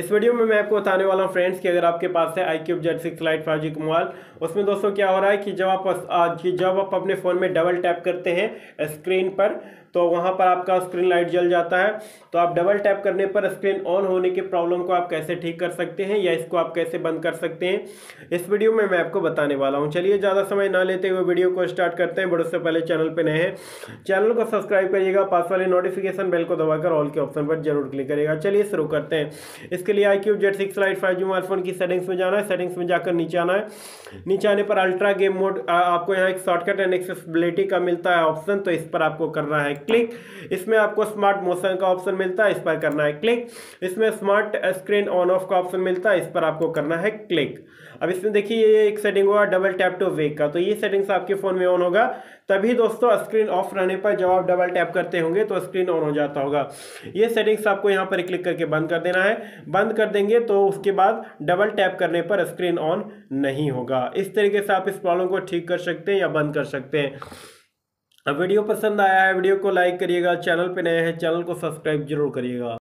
इस वीडियो में मैं आपको बताने वाला हूं फ्रेंड्स कि अगर आपके पास है iQOO Z6 Lite 5G का मोबाइल, उसमें दोस्तों क्या हो रहा है कि जब आप अपने फ़ोन में डबल टैप करते हैं स्क्रीन पर, तो वहाँ पर आपका स्क्रीन लाइट जल जाता है। तो आप डबल टैप करने पर स्क्रीन ऑन होने की प्रॉब्लम को आप कैसे ठीक कर सकते हैं या इसको आप कैसे बंद कर सकते हैं, इस वीडियो में मैं आपको बताने वाला हूँ। चलिए ज़्यादा समय ना लेते हुए वीडियो को स्टार्ट करते हैं। बट उससे पहले चैनल पर नए हैं, चैनल को सब्सक्राइब करिएगा, पास वाले नोटिफिकेशन बेल को दबाकर ऑल के ऑप्शन पर जरूर क्लिक करिएगा। चलिए शुरू करते हैं। इसके लिए iQOO Z6 Lite 5G mobile phone की सेटिंग्स में जाना है। सेटिंग्स में जाकर नीचे आना है। नीचे आने पर अल्ट्रा गेम मोड, आपको यहाँ एक शॉर्टकट एंड एक्सेसिबिलिटी का मिलता है ऑप्शन, तो इस पर आपको करना है क्लिक। इसमें आपको स्मार्ट मोशन का ऑप्शन मिलता है, इस पर करना है क्लिक। इसमें स्मार्ट स्क्रीन ऑन ऑफ का ऑप्शन मिलता है, इस पर आपको करना है क्लिक। अब इसमें देखिए ये एक सेटिंग होगा डबल टैप टू वेक का, तो ये सेटिंग्स आपके फ़ोन में ऑन होगा। तभी दोस्तों स्क्रीन ऑफ रहने पर जब आप डबल टैप करते होंगे तो स्क्रीन ऑन हो जाता होगा। ये सेटिंग्स आपको यहाँ पर क्लिक करके बंद कर देना है। बंद कर देंगे तो उसके बाद डबल टैप करने पर स्क्रीन ऑन नहीं होगा। इस तरीके से आप इस प्रॉब्लम को ठीक कर सकते हैं या बंद कर सकते हैं। अब वीडियो पसंद आया है, वीडियो को लाइक करिएगा, चैनल पे नए हैं चैनल को सब्सक्राइब जरूर करिएगा।